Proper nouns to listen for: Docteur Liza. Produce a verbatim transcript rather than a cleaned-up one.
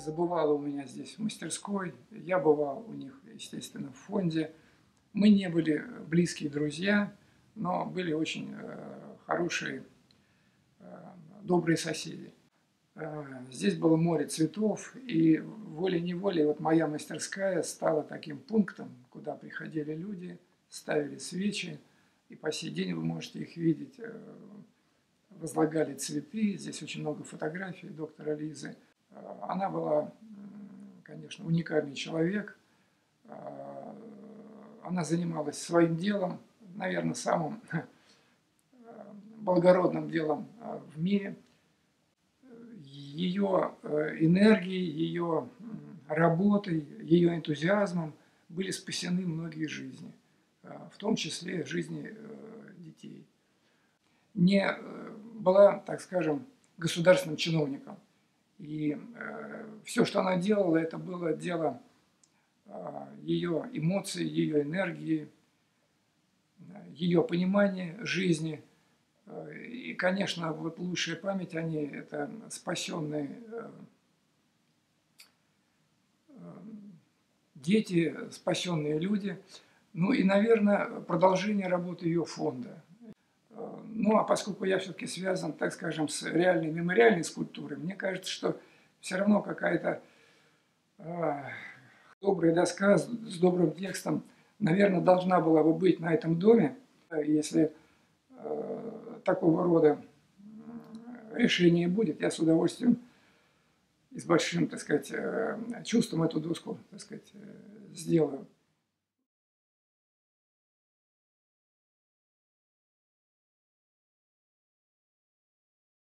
Лиза бывала у меня здесь в мастерской, я бывал у них, естественно, в фонде. Мы не были близкие друзья, но были очень э, хорошие, э, добрые соседи. Э, здесь было море цветов, и волей-неволей вот моя мастерская стала таким пунктом, куда приходили люди, ставили свечи, и по сей день вы можете их видеть. Э, возлагали цветы, здесь очень много фотографий доктора Лизы. Э, она была, конечно, уникальный человек. Э, Она занималась своим делом, наверное, самым благородным делом в мире. Ее энергией, ее работой, ее энтузиазмом были спасены многие жизни, в том числе жизни детей. Не была, так скажем, государственным чиновником. И все, что она делала, это было дело ее эмоций, ее энергии, ее понимания жизни. И, конечно, вот лучшая память о ней – это спасенные дети, спасенные люди. Ну и, наверное, продолжение работы ее фонда. Ну а поскольку я все-таки связан, так скажем, с реальной мемориальной скульптурой, мне кажется, что все равно какая-то добрая доска с добрым текстом, наверное, должна была бы быть на этом доме, если э, такого рода решение будет. Я с удовольствием и с большим, так сказать, чувством эту доску, так сказать, сделаю.